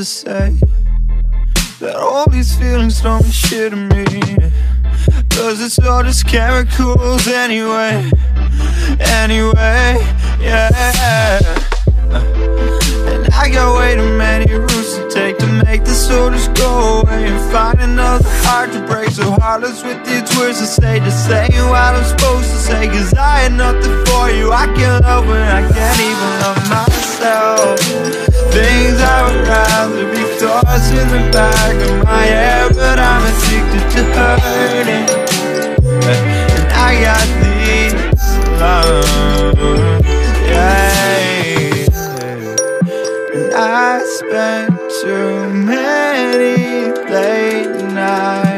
to say that all these feelings don't mean shit to me, 'cause it's all just chemicals anyway, yeah. And I got way too many routes to take to make this all just go away and find another heart to break. So heartless with these words, I just say what I'm supposed to say, 'cause I ain't nothing for you. I can't love when I can't even love myself. Things I would rather be tossed in the back of my head, but I'm addicted to hurting, and I got these lungs, yeah. And I spent too many late nights